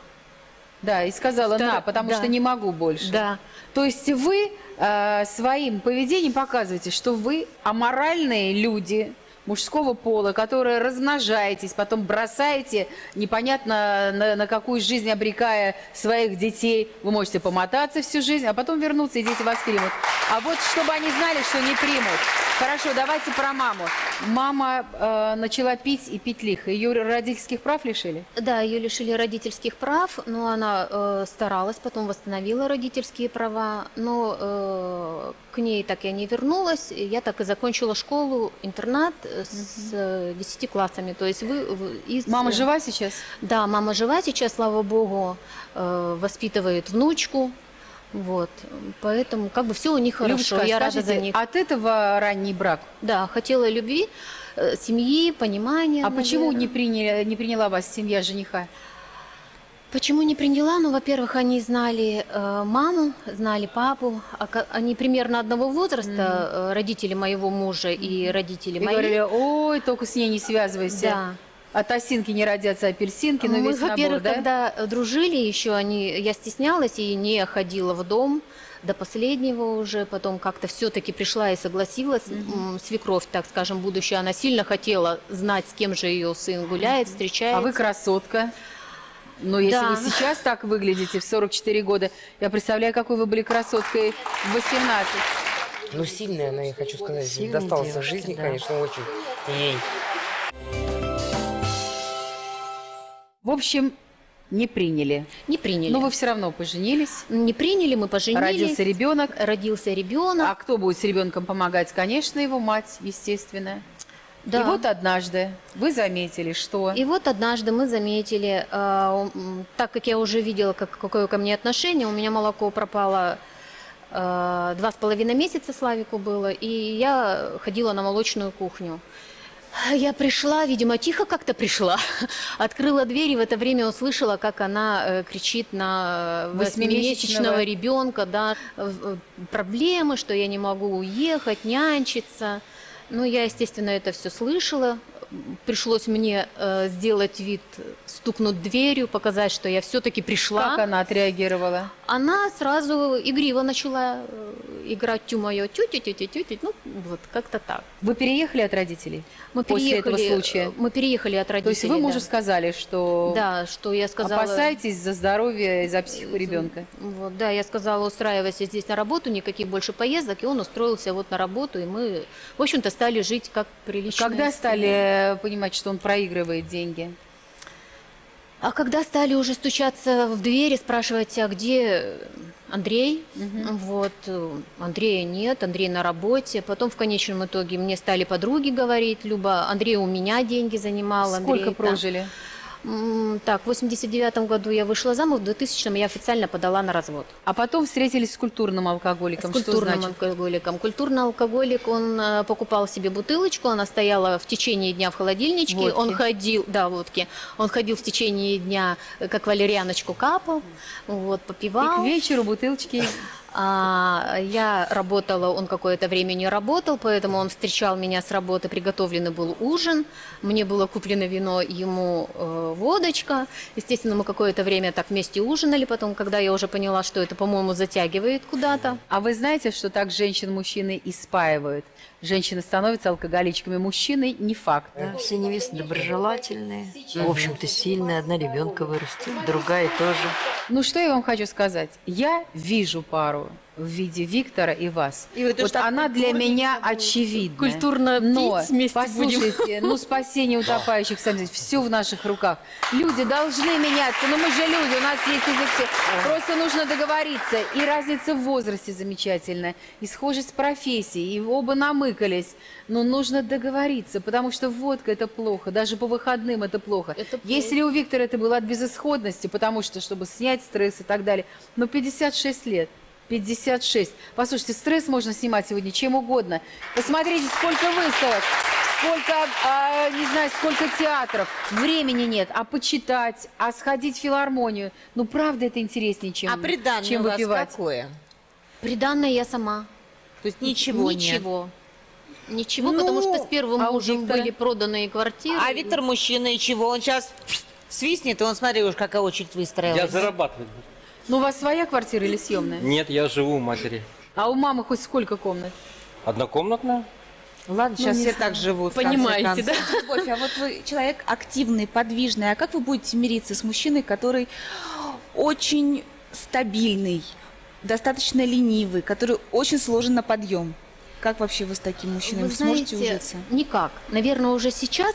Да, и сказала, на, потому что не могу больше. Да. То есть вы своим поведением показываете, что вы аморальные люди мужского пола, которые размножаетесь, потом бросаете, непонятно на какую жизнь обрекая своих детей. Вы можете помотаться всю жизнь, а потом вернуться, и дети вас примут. А вот чтобы они знали, что не примут. Хорошо, давайте про маму. Мама начала пить и пить лихо. Ее родительских прав лишили? Да, ее лишили родительских прав, но она старалась, потом восстановила родительские права. Но к ней так я не вернулась. Я так и закончила школу, интернат с 10 классами. То есть Мама жива сейчас? Да, мама жива сейчас, слава богу, воспитывает внучку. Вот, поэтому как бы все у них хорошо. Любочка, я рада за них. От этого ранний брак? Да, хотела любви, семьи, понимания. А наверное. Почему не приняла вас семья жениха? Почему не приняла? Ну, во-первых, они знали маму, знали папу. Они примерно одного возраста, родители моего мужа и родители мои. И говорили, ой, только с ней не связывайся. Да. От осинки не родятся апельсинки, но весь набор, во-первых, да? Когда дружили еще, я стеснялась и не ходила в дом до последнего уже. Потом как-то все-таки пришла и согласилась. Свекровь, так скажем, будущая, она сильно хотела знать, с кем же ее сын гуляет, встречается. А вы красотка. Но если вы сейчас так выглядите в 44 года, я представляю, какой вы были красоткой в 18. Ну, сильная она, я хочу сказать, досталась в жизни, конечно, очень ей. В общем, не приняли. Не приняли. Но вы все равно поженились. Не приняли, мы поженились. Родился ребенок. Родился ребенок. А кто будет с ребенком помогать? Конечно, его мать, естественно. Да. И вот однажды вы заметили, что... И вот однажды мы заметили, так как я уже видела, какое ко мне отношение, у меня молоко пропало 2,5 месяца, Славику было, и я ходила на молочную кухню. Я пришла, видимо, тихо как-то пришла, открыла дверь и в это время услышала, как она кричит на 8-месячного ребенка, да, проблемы, что я не могу уехать, нянчиться. Ну, я, естественно, это все слышала. Пришлось мне сделать вид, стукнуть дверью, показать, что я все-таки пришла. Как она отреагировала? Она сразу игриво начала играть «Тю мое, тю-тю-тю-тю-тю», ну вот как-то так. Вы переехали от родителей? Мы переехали, после этого случая? Мы переехали от родителей. То есть вы мужу сказали, что... Да, что я сказала... Опасайтесь за здоровье и за психику ребенка. Вот, да, я сказала, устраивайся здесь на работу, никаких больше поездок, и он устроился вот на работу, и мы, в общем-то, стали жить как приличные. Когда стали понимать, что он проигрывает деньги? А когда стали уже стучаться в дверь и спрашивать, а где Андрей? Угу. Вот, Андрея нет, Андрей на работе. Потом в конечном итоге мне стали подруги говорить, Люба, Андрей у меня деньги занимал. Сколько Андрей, прожили? Так, в 89-м году я вышла замуж, в 2000-м я официально подала на развод. А потом встретились с культурным алкоголиком. С культурным алкоголиком. Культурный алкоголик, он покупал себе бутылочку, она стояла в течение дня в холодильничке. Водки. Он ходил, да, водки. Он ходил в течение дня, как валерьяночку капал, вот, попивал. И к вечеру бутылочки... Я работала, он какое-то время не работал, поэтому он встречал меня с работы, приготовленный был ужин, мне было куплено вино, ему водочка. Естественно, мы какое-то время так вместе ужинали, потом, когда я уже поняла, что это, по-моему, затягивает куда-то. А вы знаете, что так женщин мужчины и спаивают? Женщины становятся алкоголичками, мужчины не факт. Да, все невесты доброжелательные, в общем-то сильные, одна ребенка вырастет, другая тоже. Ну что я вам хочу сказать, я вижу пару в виде Виктора и вас. И вот она для меня очевидна. Культурно но пить послушайте, будем. Ну спасение утопающих, сами все в наших руках. Люди должны меняться, но мы же люди, у нас есть язык все. Просто нужно договориться. И разница в возрасте замечательная, и схожесть профессии, и оба намыкались. Но нужно договориться, потому что водка это плохо, даже по выходным это плохо. Это если у Виктора это было от безысходности, потому что, чтобы снять стресс и так далее, но 56 лет. 56. Послушайте, стресс можно снимать сегодня чем угодно. Посмотрите, сколько выставок, сколько, не знаю, сколько театров. Времени нет, а почитать, а сходить в филармонию. Ну, правда, это интереснее, чем выпивать. А приданное у вас какое? Приданное я сама. То есть ничего нет? Ничего. Ничего, ну, потому что с первым мужем были проданы квартиры. А Виктор мужчина, и чего? Он сейчас свистнет, и он, смотри, уж какая очередь выстроилась. Я зарабатываю. Ну, у вас своя квартира или съемная? Нет, я живу у матери. А у мамы хоть сколько комнат? Однокомнатная. Ладно, сейчас все так живут. Понимаете, да? Любовь, а вот вы человек активный, подвижный. А как вы будете мириться с мужчиной, который очень стабильный, достаточно ленивый, который очень сложен на подъем? Как вообще вы с таким мужчиной сможете ужиться? Никак. Наверное, уже сейчас...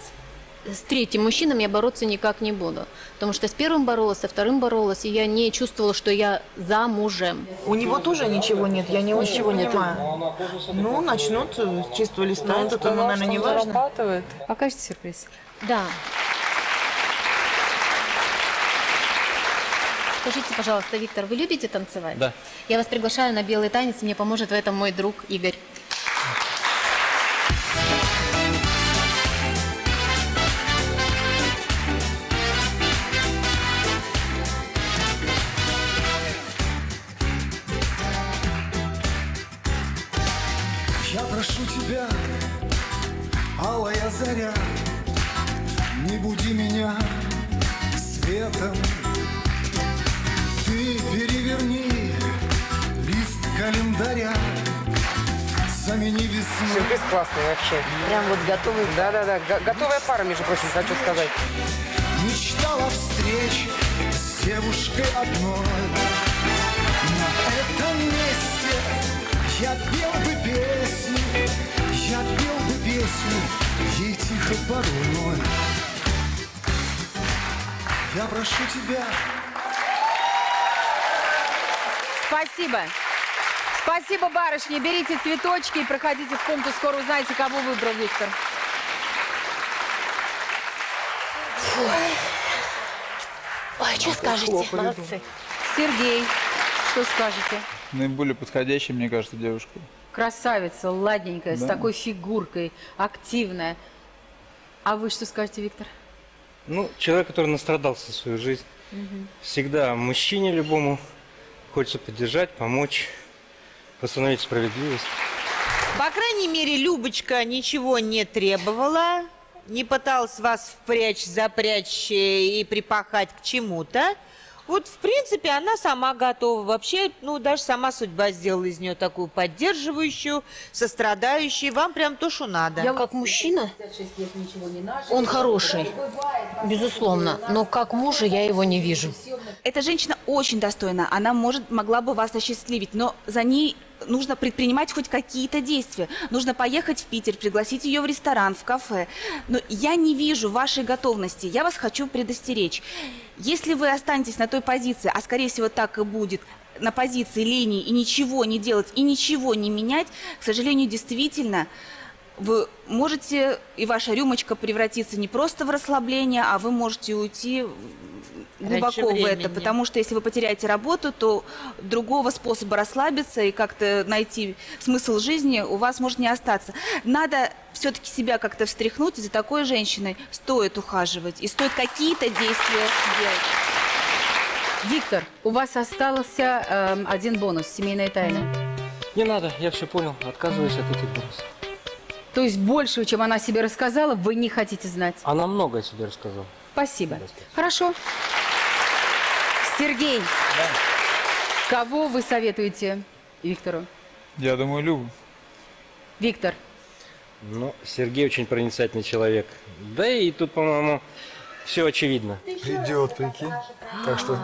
С третьим мужчином я бороться никак не буду. Потому что с первым боролась, со вторым боролась, и я не чувствовала, что я за мужем. У него тоже ничего нет, я не очень понимаю. Ну, начнут чистого листа, это, наверное, не важно. Покажите сюрприз. Да. Скажите, пожалуйста, Виктор, вы любите танцевать? Да. Я вас приглашаю на белый танец, мне поможет в этом мой друг Игорь. Алая заря, не буди меня светом. Ты переверни лист календаря, замени весну. Сюрприз классный вообще. Прям вот готовый. Да-да-да, готовая пара, между прочим, хочу сказать. Мечтала встреч с девушкой одной. На этом месте я пел бы песню, я пел бы песню, ей тихо порой. Я прошу тебя. Спасибо. Спасибо, барышни. Берите цветочки и проходите в комнату. Скоро узнаете, кого выбрал Виктор. Ой, что скажете? Молодцы. Сергей, что скажете? Наиболее подходящая, мне кажется, девушка. Красавица, ладненькая, да, с такой фигуркой, активная. А вы что скажете, Виктор? Ну, человек, который настрадался в свою жизнь. Угу. Всегда мужчине любому хочется поддержать, помочь, восстановить справедливость. По крайней мере, Любочка ничего не требовала, не пыталась вас впрячь, запрячь и припахать к чему-то. Вот, в принципе, она сама готова. Вообще, ну, даже сама судьба сделала из нее такую поддерживающую, сострадающую. Вам прям то, что надо. Я как мужчина, он хороший, безусловно. Но как мужа я его не вижу. Эта женщина очень достойна. Она могла бы вас осчастливить, но за ней нужно предпринимать хоть какие-то действия. Нужно поехать в Питер, пригласить ее в ресторан, в кафе. Но я не вижу вашей готовности. Я вас хочу предостеречь. Если вы останетесь на той позиции, а скорее всего так и будет, на позиции лени и ничего не делать, и ничего не менять, к сожалению, действительно, вы можете, и ваша рюмочка превратится не просто в расслабление, а вы можете уйти глубоко в это. Потому что если вы потеряете работу, то другого способа расслабиться и как-то найти смысл жизни у вас может не остаться. Надо все-таки себя как-то встряхнуть, и за такой женщиной стоит ухаживать, и стоит какие-то действия делать. Виктор, у вас остался один бонус, семейная тайна. Не надо, я все понял, отказываюсь от этих бонусов. То есть больше, чем она себе рассказала, вы не хотите знать? Она много о себе рассказала. Спасибо. Хорошо. Сергей, да. Кого вы советуете Виктору? Я думаю, Любу. Виктор. Ну, Сергей очень проницательный человек. Да и тут, по-моему, все очевидно. Придет, прикинь. Так что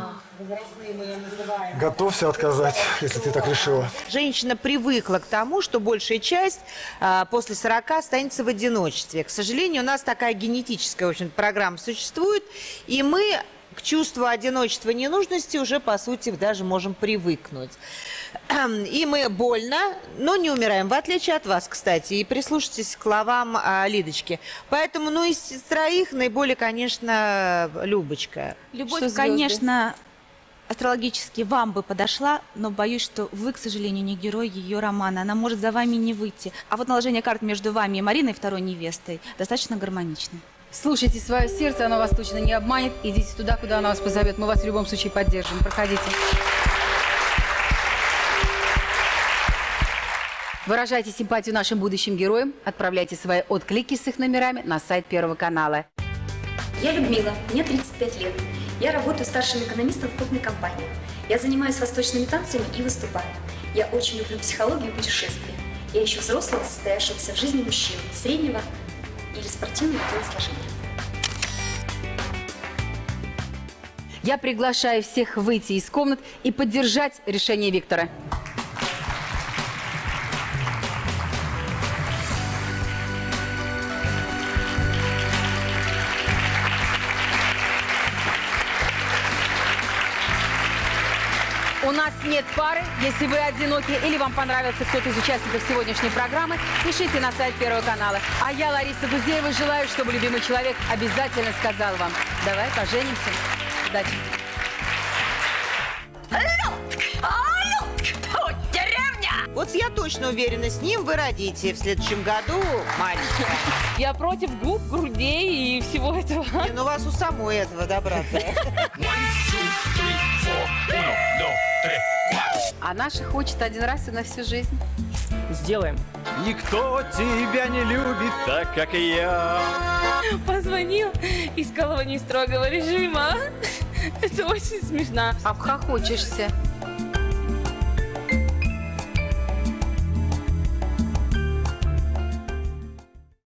готовься отказать, если ты так решила. Женщина привыкла к тому, что большая часть после 40 останется в одиночестве. К сожалению, у нас такая генетическая, в общем, программа существует, и мы к чувству одиночества и ненужности уже, по сути, даже можем привыкнуть. И мы больно, но не умираем, в отличие от вас, кстати. И прислушайтесь к словам Лидочки. Поэтому, ну, из троих наиболее, конечно, Любочка. Любовь, конечно, астрологически вам бы подошла, но боюсь, что вы, к сожалению, не герой ее романа. Она может за вами не выйти. А вот наложение карт между вами и Мариной, второй невестой, достаточно гармонично. Слушайте свое сердце, оно вас точно не обманет. Идите туда, куда оно вас позовет. Мы вас в любом случае поддержим. Проходите. Выражайте симпатию нашим будущим героям. Отправляйте свои отклики с их номерами на сайт Первого канала. Я Людмила, мне 35 лет. Я работаю старшим экономистом в крупной компании. Я занимаюсь восточными танцами и выступаю. Я очень люблю психологию и путешествия. Я ищу взрослого, состоявшегося в жизни мужчину, среднего или спортивного телосложения. Я приглашаю всех выйти из комнат и поддержать решение Виктора. У нас нет пары. Если вы одиноки или вам понравился кто-то из участников сегодняшней программы, пишите на сайт Первого канала. А я, Лариса Гузеева, желаю, чтобы любимый человек обязательно сказал вам: давай поженимся. Удачи. Вот я точно уверена, с ним вы родите в следующем году мальчика. Я против губ, грудей и всего этого. Не, ну у вас у самой этого добра. А наша хочет один раз и на всю жизнь. Сделаем. Никто тебя не любит так, как и я. Позвонил из колонии строгого режима. Это очень смешно. Обхохочешься.